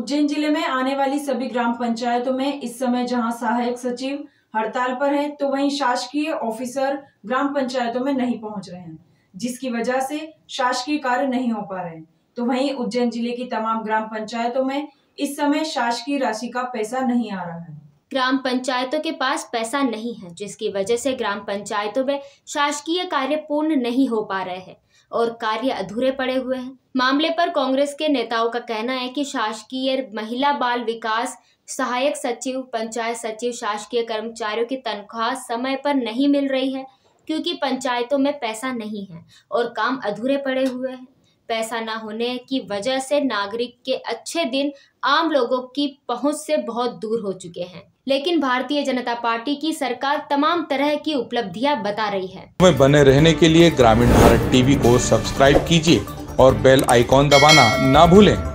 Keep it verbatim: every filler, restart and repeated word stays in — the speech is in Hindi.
उज्जैन जिले में आने वाली सभी ग्राम पंचायतों में इस समय जहां सहायक सचिव हड़ताल पर हैं, तो वहीं शासकीय ऑफिसर ग्राम पंचायतों में नहीं पहुंच रहे हैं, जिसकी वजह से शासकीय कार्य नहीं हो पा रहे हैं। तो वहीं उज्जैन जिले की तमाम ग्राम पंचायतों में इस समय शासकीय राशि का पैसा नहीं आ रहा है। ग्राम पंचायतों के पास पैसा नहीं है, जिसकी वजह से ग्राम पंचायतों में शासकीय कार्य पूर्ण नहीं हो पा रहे हैं और कार्य अधूरे पड़े हुए हैं। मामले पर कांग्रेस के नेताओं का कहना है कि शासकीय महिला बाल विकास, सहायक सचिव, पंचायत सचिव, शासकीय कर्मचारियों की तनख्वाह समय पर नहीं मिल रही है, क्योंकि पंचायतों में पैसा नहीं है और काम अधूरे पड़े हुए हैं। पैसा ना होने की वजह से नागरिक के अच्छे दिन आम लोगों की पहुंच से बहुत दूर हो चुके हैं, लेकिन भारतीय जनता पार्टी की सरकार तमाम तरह की उपलब्धियां बता रही है। हमें बने रहने के लिए ग्रामीण भारत टीवी को सब्सक्राइब कीजिए और बेल आइकॉन दबाना ना भूलें।